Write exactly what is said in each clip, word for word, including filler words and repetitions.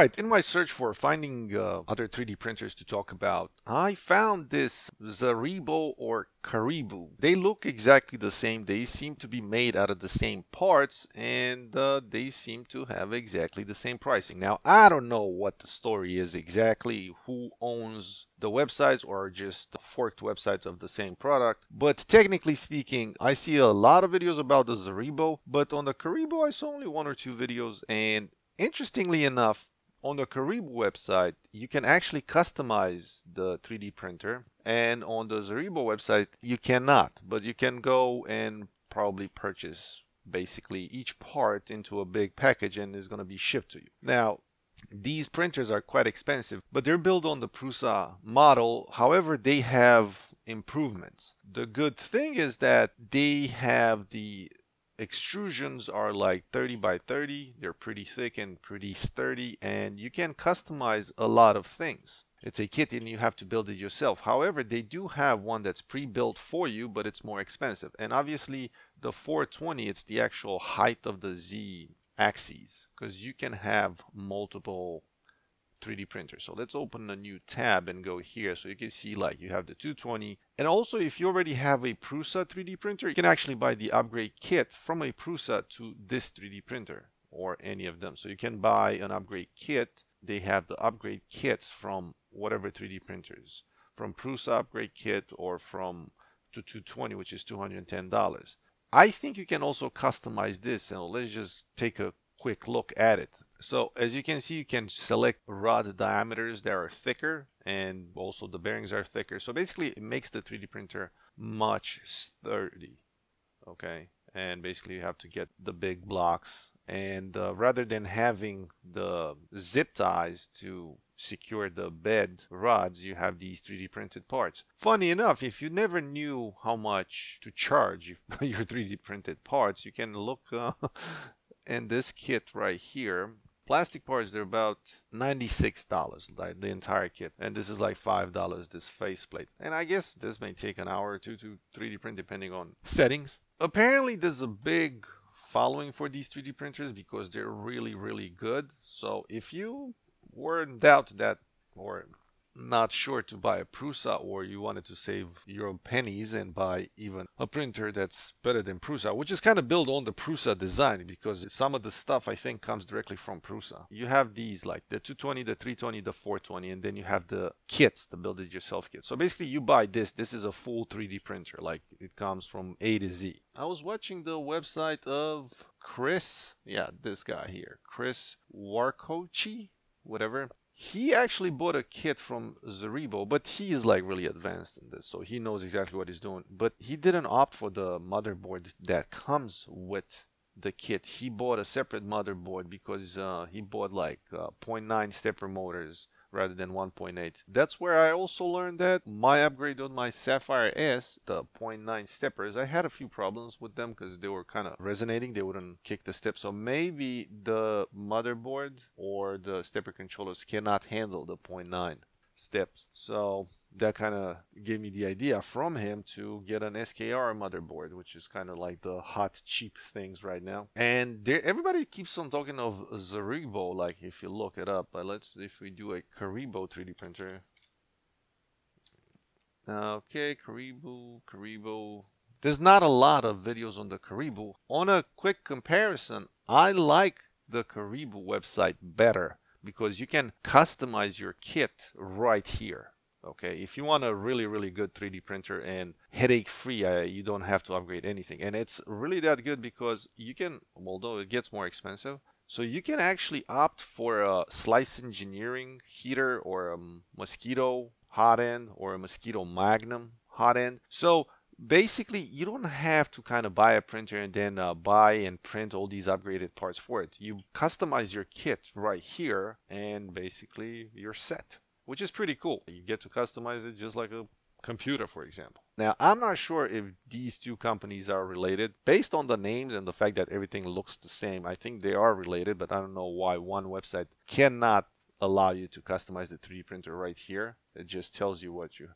Alright, in my search for finding uh, other three D printers to talk about, I found this Zaribo or Caribou. They look exactly the same, they seem to be made out of the same parts, and uh, they seem to have exactly the same pricing. Now, I don't know what the story is exactly, who owns the websites or just forked websites of the same product, but technically speaking, I see a lot of videos about the Zaribo, but on the Caribou I saw only one or two videos, and interestingly enough, on the Caribou website, you can actually customize the three D printer, and on the Zaribo website, you cannot, but you can go and probably purchase basically each part into a big package and it's going to be shipped to you. Now, these printers are quite expensive, but they're built on the Prusa model. However, they have improvements. The good thing is that they have the extrusions are like thirty by thirty, they're pretty thick and pretty sturdy, and you can customize a lot of things. It's a kit and you have to build it yourself. However, they do have one that's pre-built for you, but it's more expensive. And obviously the four twenty, it's the actual height of the Z axis, because you can have multiple three D printer. So let's open a new tab and go here so you can see like you have the two twenty, and also if you already have a Prusa three D printer, you can actually buy the upgrade kit from a Prusa to this three D printer or any of them. So you can buy an upgrade kit. They have the upgrade kits from whatever three D printers, from Prusa upgrade kit or from to two twenty, which is two hundred ten dollars. I think you can also customize this, and let's just take a quick look at it. So as you can see, you can select rod diameters that are thicker, and also the bearings are thicker. So basically it makes the three D printer much sturdy. Okay, and basically you have to get the big blocks, and uh, rather than having the zip ties to secure the bed rods, you have these three D printed parts. Funny enough, if you never knew how much to charge your three D printed parts, you can look uh, in this kit right here. Plastic parts, they're about ninety-six dollars, like the entire kit, and this is like five dollars, this faceplate. And I guess this may take an hour or two to three D print depending on settings. Apparently there's a big following for these three D printers because they're really, really good. So if you were in doubt that or not sure to buy a Prusa, or you wanted to save your pennies and buy even a printer that's better than Prusa, which is kind of built on the Prusa design, because some of the stuff I think comes directly from Prusa. You have these like the two twenty, the three twenty, the four twenty, and then you have the kits, the build it yourself kit. So basically you buy this, this is a full three D printer, like it comes from A to Z. I was watching the website of Chris, yeah, this guy here, Chris Warkochi, whatever. He actually bought a kit from Zaribo, but he is like really advanced in this, so he knows exactly what he's doing. But he didn't opt for the motherboard that comes with the kit. He bought a separate motherboard because uh, he bought like uh, zero point nine stepper motors rather than one point eight. That's where I also learned that my upgrade on my Sapphire S, the zero point nine steppers, I had a few problems with them because they were kind of resonating. They wouldn't kick the step. So maybe the motherboard or the stepper controllers cannot handle the zero point nine steps. So that kind of gave me the idea from him to get an S K R motherboard, which is kind of like the hot cheap things right now. And there, everybody keeps on talking of Zaribo, like if you look it up. But let's, if we do a Caribou three D printer, okay, Caribou, Caribou. There's not a lot of videos on the Caribou. On a quick comparison, I like the Caribou website better because you can customize your kit right here. Okay, if you want a really, really good three D printer and headache-free, uh, you don't have to upgrade anything. And it's really that good because you can, although it gets more expensive, so you can actually opt for a Slice Engineering heater or a Mosquito hot end or a Mosquito Magnum hot end. So basically, you don't have to kind of buy a printer and then uh, buy and print all these upgraded parts for it. You customize your kit right here and basically you're set, which is pretty cool. You get to customize it just like a computer, for example. Now, I'm not sure if these two companies are related. Based on the names and the fact that everything looks the same, I think they are related, but I don't know why one website cannot allow you to customize the three D printer right here. It just tells you what you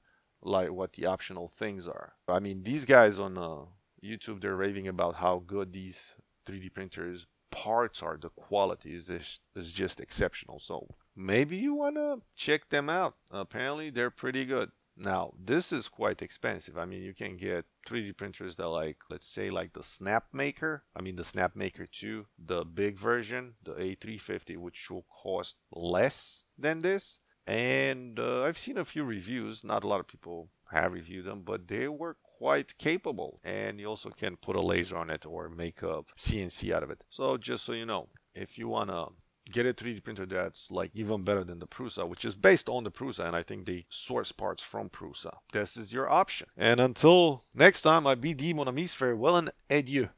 like, what the optional things are. I mean, these guys on uh, YouTube, they're raving about how good these three D printers parts are, the quality is just, is just exceptional. So maybe you want to check them out. Apparently they're pretty good. Now this is quite expensive. I mean, you can get three D printers that, like, let's say like the Snapmaker, I mean the Snapmaker two, the big version, the A three fifty, which will cost less than this. And uh, I've seen a few reviews, not a lot of people have reviewed them, but they were quite capable, and you also can put a laser on it or make a C N C out of it. So just so you know, if you want to get a three D printer that's like even better than the Prusa, which is based on the Prusa, and I think they source parts from Prusa, this is your option. And until next time, I B D Mon Amis, farewell and adieu.